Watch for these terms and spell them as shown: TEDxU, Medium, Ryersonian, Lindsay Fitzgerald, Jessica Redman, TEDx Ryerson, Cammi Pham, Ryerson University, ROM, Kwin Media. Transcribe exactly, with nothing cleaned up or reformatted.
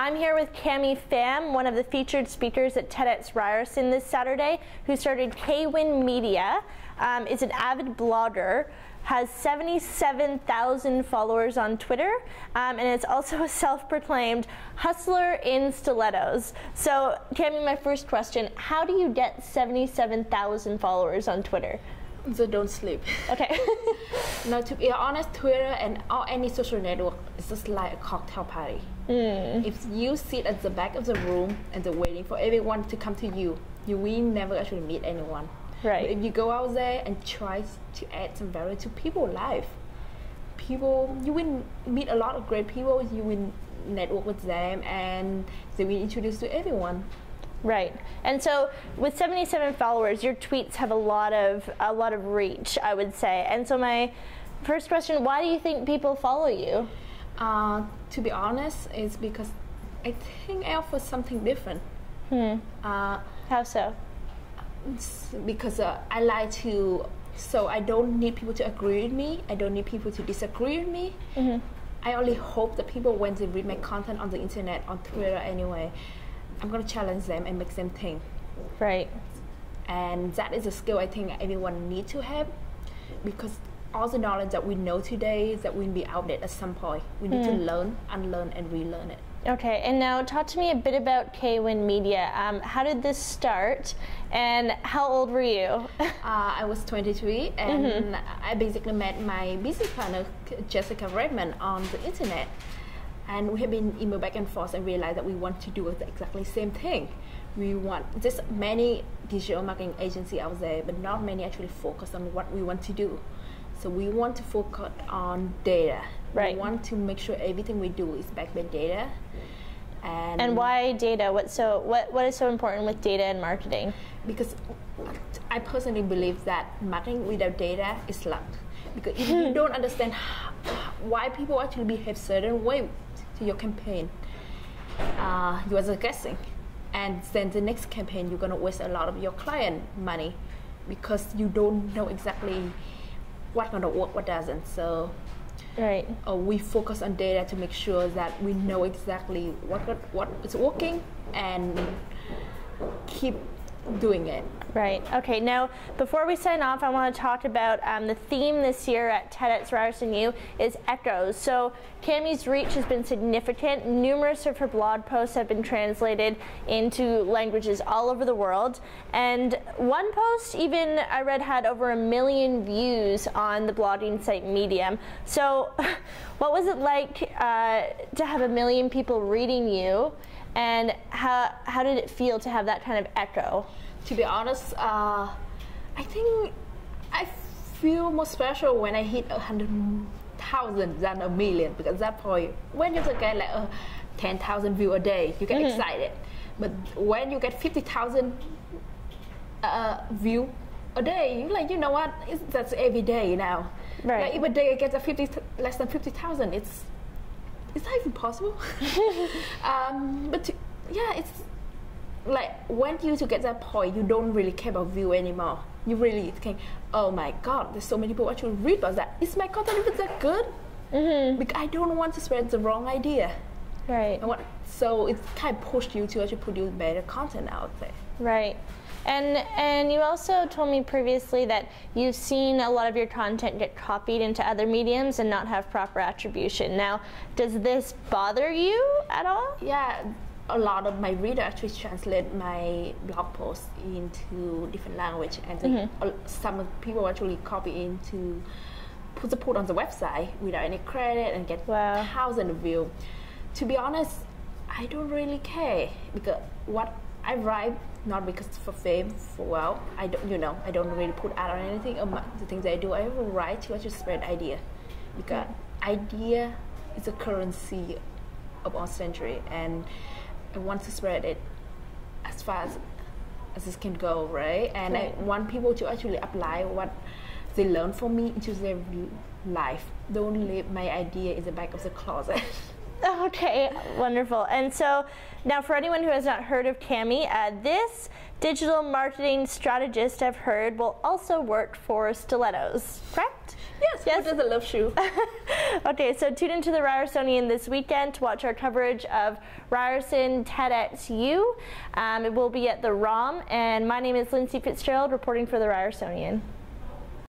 I'm here with Cammi Pham, one of the featured speakers at TEDx Ryerson this Saturday, who started Kwin Media, um, is an avid blogger, has seventy-seven thousand followers on Twitter, um, and it's also a self-proclaimed hustler in stilettos. So, Cammi, my first question, how do you get seventy-seven thousand followers on Twitter? So don't sleep. Okay. No, to be honest, Twitter and all, any social network is just like a cocktail party. Mm. If you sit at the back of the room and they're waiting for everyone to come to you, you will never actually meet anyone. Right. But if you go out there and try to add some value to people's life, people, you will meet a lot of great people, you will network with them, and they will introduce to everyone. Right. And so with seventy-seven followers, your tweets have a lot of a lot of reach, I would say. And so my first question, why do you think people follow you? Uh, to be honest, it's because I think I offer something different. Hmm. Uh, How so? Because uh, I like to, so I don't need people to agree with me. I don't need people to disagree with me. Mm-hmm. I only hope that people, when they read my content on the internet, on Twitter anyway, I'm going to challenge them and make them think. Right. And that is a skill I think everyone needs to have, because all the knowledge that we know today that will be outdated at some point. We need mm. to learn, unlearn, and relearn it. Okay, and now talk to me a bit about Kwin Media. Um, how did this start, and how old were you? uh, I was twenty-three, and mm-hmm. I basically met my business partner, Jessica Redman, on the internet. And we have been email back and forth and realized that we want to do the exactly same thing. We want, there's many digital marketing agencies out there, but not many actually focus on what we want to do. So we want to focus on data. Right. We want to make sure everything we do is backed by data. And, and why data? What so? What what is so important with data and marketing? Because I personally believe that marketing without data is luck. Because if you don't understand why people actually behave certain way to your campaign, uh, you are just guessing, and then the next campaign you're gonna waste a lot of your client money because you don't know exactly what's gonna work, what doesn't. So, right. Uh, we focus on data to make sure that we know exactly what what is working and keep doing it. Right. Okay. Now, before we sign off, I want to talk about um, the theme this year at TEDx Ryerson U is echoes. So Cammi's reach has been significant. Numerous of her blog posts have been translated into languages all over the world. And one post even I read had over a million views on the blogging site Medium. So what was it like uh, to have a million people reading you? And how, how did it feel to have that kind of echo? To be honest, uh, I think I feel more special when I hit a hundred thousand than a million, because at that point, when you get like a ten thousand view a day, you get mm-hmm. excited. But when you get fifty thousand uh, view a day, you're like, you know what? It's, that's every day now. Right. Like, if a day I get a fifty less than fifty thousand, it's it's not even possible. um, but to, yeah, it's. Like, when you to get that point, you don't really care about view anymore. You really think, oh my god, there's so many people actually read about that. Is my content even that good? Mm-hmm. Because I don't want to spread the wrong idea. Right. I want, so it kind of pushed you to actually produce better content out there. Right. And, and you also told me previously that you've seen a lot of your content get copied into other mediums and not have proper attribution. Now, does this bother you at all? Yeah. A lot of my readers actually translate my blog posts into different language, and mm-hmm. some people actually copy into put the put on the website without any credit and get wow. thousands of views. To be honest, I don't really care, because what I write, not because for fame, for well, I don't, you know, I don't really put out on anything. The things I do, I will write to actually spread idea, because mm-hmm. idea is a currency of our century, and I want to spread it as far as, as this can go, right? And right. I want people to actually apply what they learn from me into their life. Don't leave my idea in the back of the closet. Okay, wonderful. And so now, for anyone who has not heard of Cammi, uh, this digital marketing strategist I've heard will also work for stilettos, correct? Yes, yes, who doesn't love shoe? Okay, so tune into the Ryersonian this weekend to watch our coverage of Ryerson TEDxU. Um, it will be at the ROM, and my name is Lindsay Fitzgerald reporting for the Ryersonian.